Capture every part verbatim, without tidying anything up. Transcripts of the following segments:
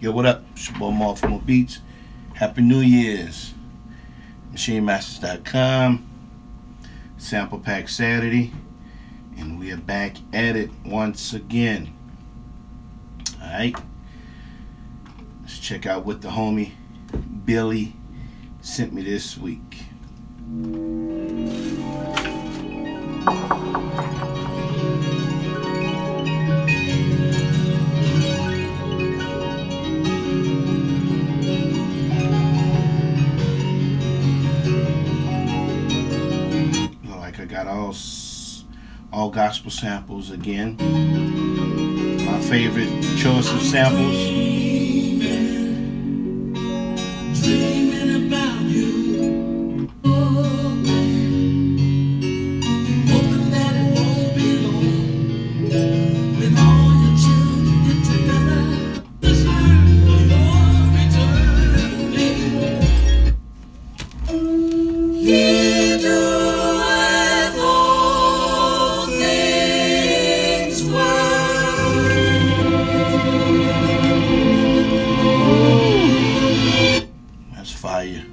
Yo, what up? It's your boy Marv four Mo Beats. Happy New Year's. Machine Masters dot com. Sample Pack Saturday. And we are back at it once again. Alright. Let's check out what the homie Billy sent me this week. All, all gospel samples again. My favorite choice of samples. Dreaming, dreaming about you. Hoping, hoping that it won't be long. When all your children get together, this time for your return. He doeth all fire.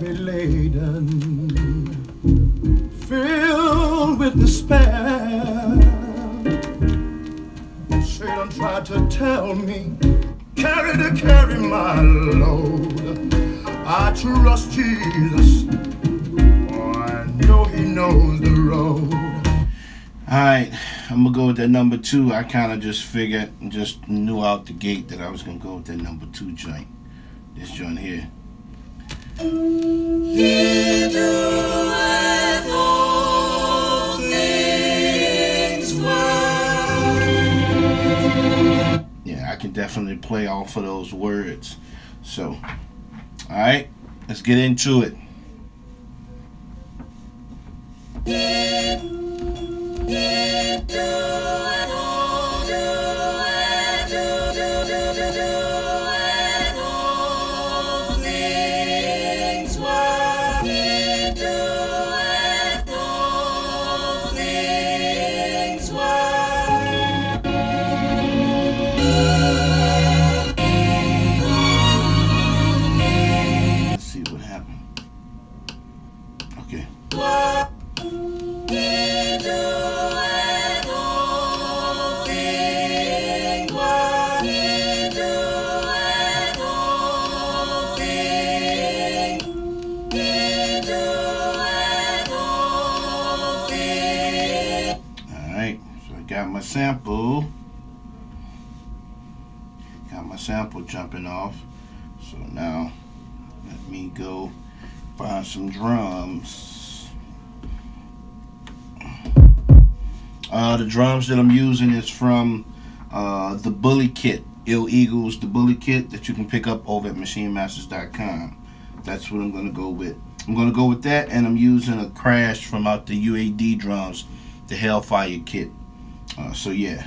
Laden, filled with despair, Satan tried to tell me, carry to carry my load. I trust Jesus, oh, I know He knows the road. Alright, I'm gonna go with that number two. I kind of just figured, just knew out the gate that I was gonna go with that number two joint, this joint here. He doeth all things well. Yeah, I can definitely play off of those words. So, alright, let's get into it. He doeth all, doeth, do, do, do, do, do. Got my sample, got my sample jumping off, so now let me go find some drums. Uh, the drums that I'm using is from uh, the Bully Kit, Ill Eagles, the Bully Kit that you can pick up over at Machine Masters dot com. That's what I'm going to go with. I'm going to go with that, and I'm using a crash from out the U A D drums, the Hellfire Kit. Uh, so yeah.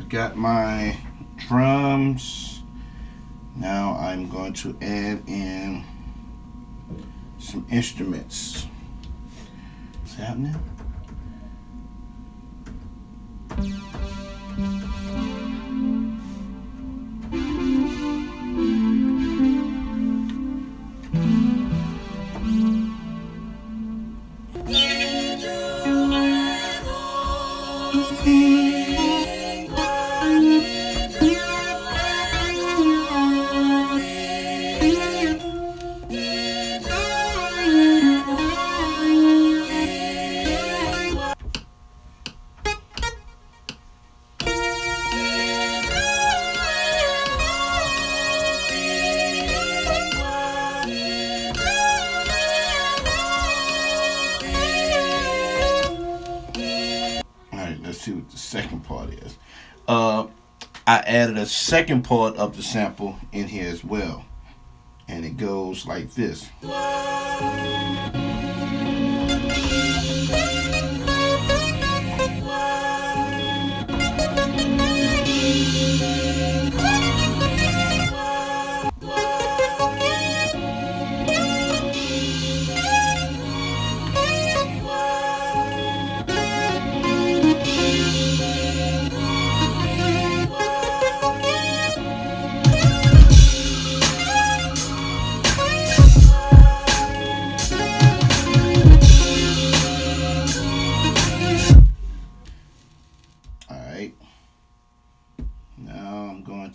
I've got my drums. Now I'm going to add in some instruments. What's happening? What the second part is. Uh, I added a second part of the sample in here as well, and it goes like this.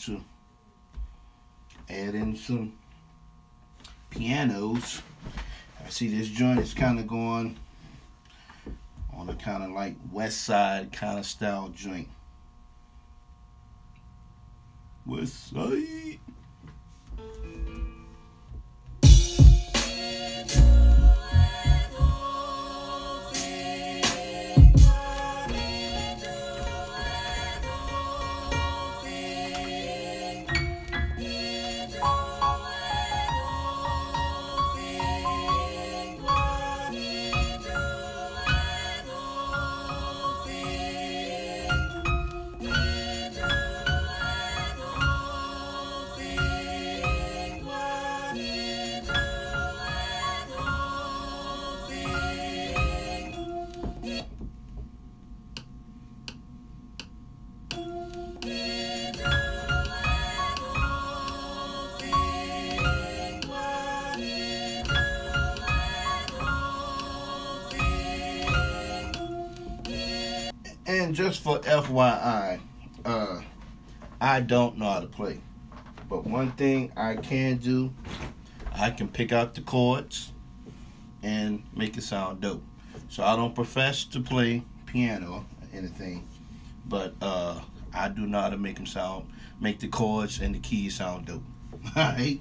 To add in some pianos. I see this joint is kind of going on a kind of like West Side kind of style joint. West Side. And just for F Y I, uh, I don't know how to play. But one thing I can do, I can pick out the chords and make it sound dope. So I don't profess to play piano or anything, but uh, I do know how to make them sound, make the chords and the keys sound dope. All right.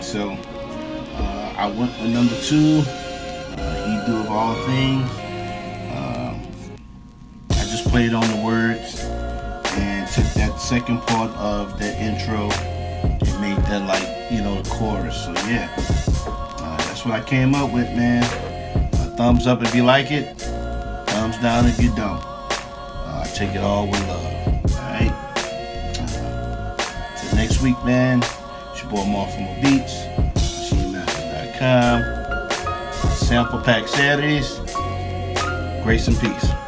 So uh, I went with number two, uh, He Doeth All Things. Um, I just played on the words and took that second part of that intro and made that, like, you know, the chorus. So yeah, uh, that's what I came up with, man. Uh, thumbs up if you like it, thumbs down if you don't. Uh, I take it all with love. Alright, uh, till next week, man. It's your boy Marv four mo beats, Machine Masters dot com. Sample Pack Saturdays. Grace and peace.